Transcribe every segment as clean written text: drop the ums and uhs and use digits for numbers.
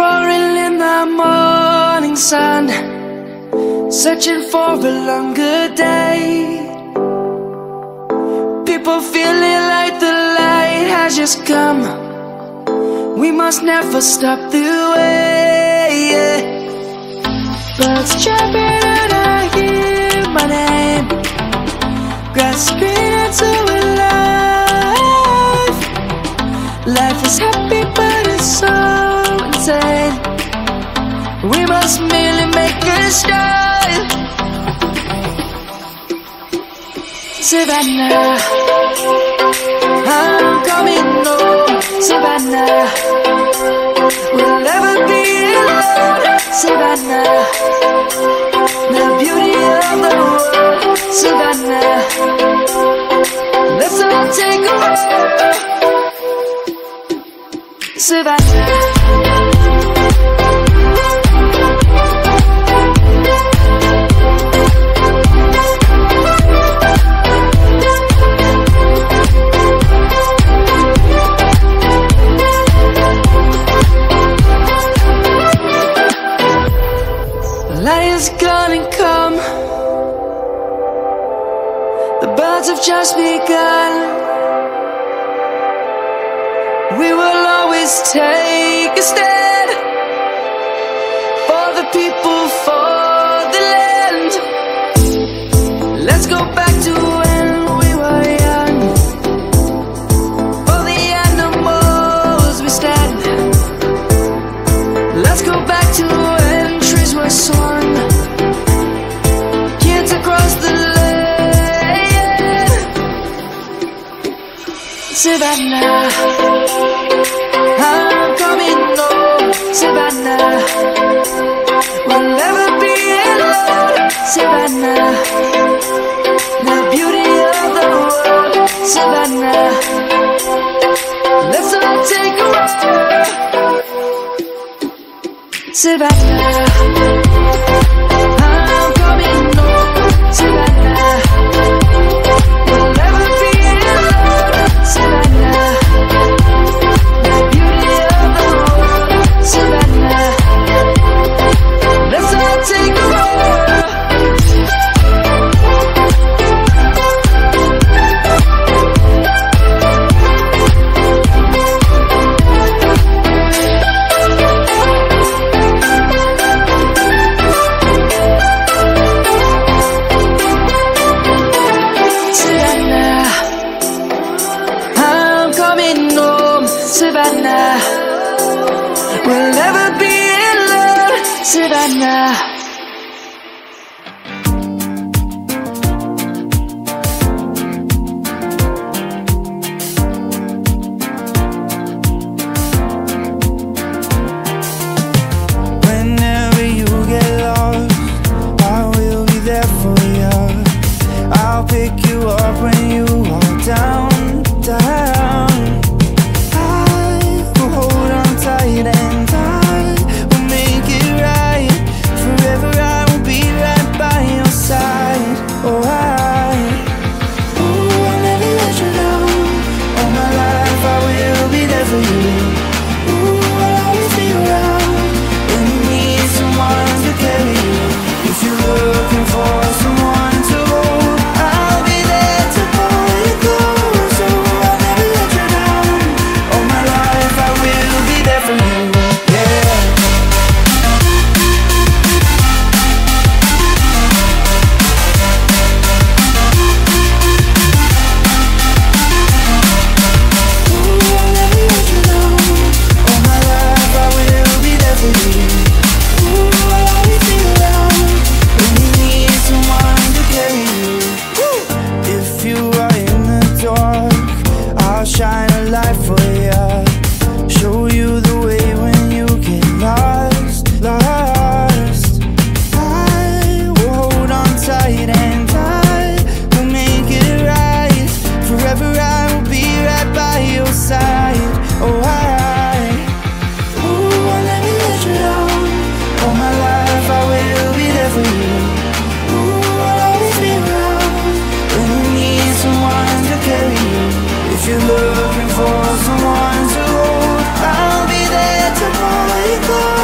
roaring in the morning sun, searching for a longer day. People feeling like the light has just come. We must never stop the way. Birds chirping and I hear my name, grasping into a life. Life is happy but it's so insane. We must merely make a start. Savannah, I'm coming home. Savannah, we'll never be alone. Savannah, the beauty of the world. Savannah, let's all take a walk. Savannah. Light is gonna come. The birds have just begun. We will always take a stand for the people, for the land. Let's go back to when we were young. For the animals we stand. Let's go back to when trees were swung. Savannah, I'm coming home. Savannah, we'll never be alone. Savannah, the beauty of the world. Savannah, let's all take a walk. Savannah, I'm coming home. Savannah. Savannah, we'll never be in love. Savannah, whenever you get lost, I will be there for you. I'll pick you up when you are down, down. Looking for someone to hold, I'll be there to hold you close.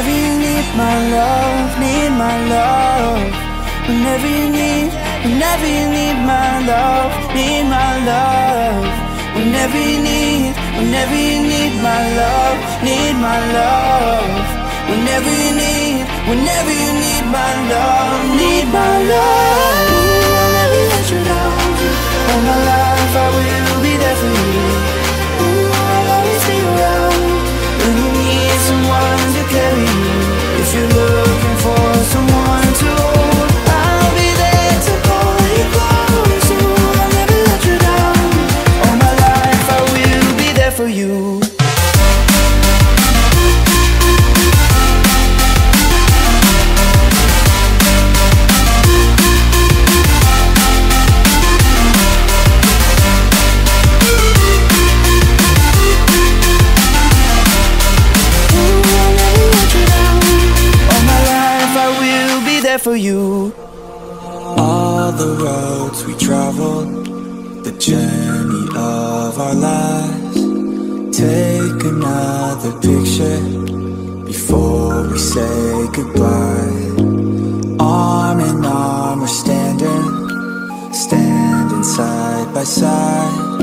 Whenever you need my love, whenever you need my love, whenever you need my love, whenever you need my love, I'll never let you down. All my life I will be there for you. I'll always be around when you need someone to carry you. If you're looking for someone to hold, I'll be there to hold you close. So I'll never let you down. All my life I will be there for you. For you, all the roads we traveled, the journey of our lives. Take another picture before we say goodbye. Arm in arm we're standing, side by side.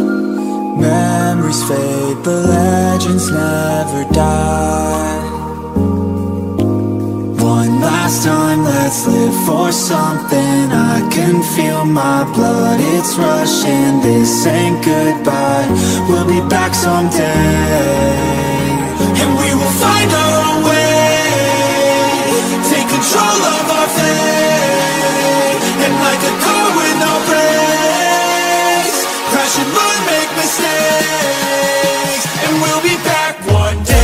Memories fade but legends never die. One last time, let's live for something. I can feel my blood, it's rushing. This ain't goodbye, we'll be back someday. And we will find our way, take control of our fate. And like a car with no brakes, crash and learn, make mistakes. And we'll be back one day.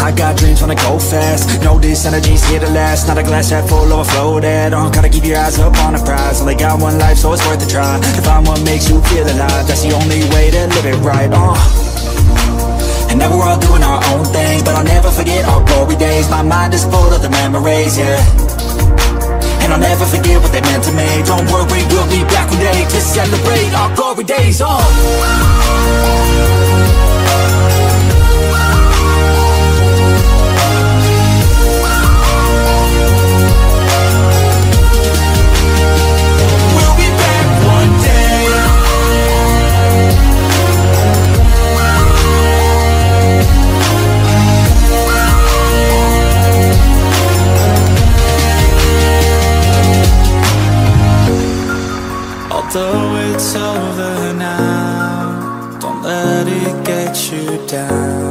I got dreams, wanna go fast. No, this energy's here to last. Not a glass half full, overflow that on. Gotta keep your eyes up on the prize. Only got one life, so it's worth a try. To find what makes you feel alive, that's the only way to live it right. And now we're all doing our own things, but I'll never forget our glory days. My mind is full of the memories, yeah. And I'll never forget what they meant to me. Don't worry, we'll be back one day to celebrate our glory days. Though it's over now, don't let it get you down.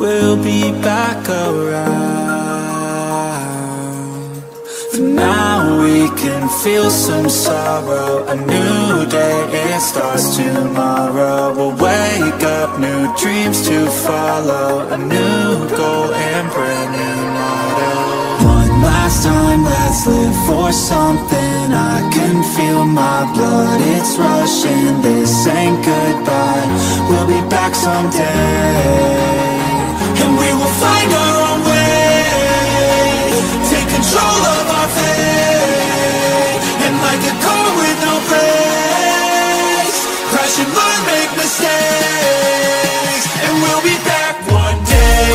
We'll be back around. For now we can feel some sorrow. A new day, it starts tomorrow. We'll wake up, new dreams to follow. A new goal and brand new motto. One last time, let's live for something. I can feel my blood, it's rushing. This ain't goodbye, we'll be back someday. And we will find our own way, take control of our fate. And like a car with no brakes, crash and learn, make mistakes. And we'll be back one day.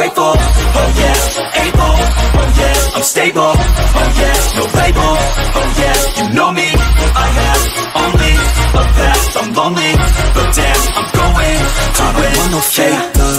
Grateful, oh yeah, able, oh yeah, I'm stable, oh yeah, no label, oh yeah, you know me, I have only a path, I'm lonely, but damn, I'm going, I don't want no fake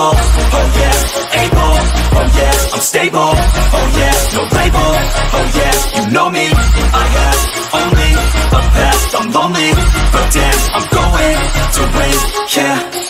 Oh yeah, able, oh yeah, I'm stable, oh yeah, no label, oh yeah, you know me, I have only a path, I'm lonely, but damn, I'm going to win, yeah.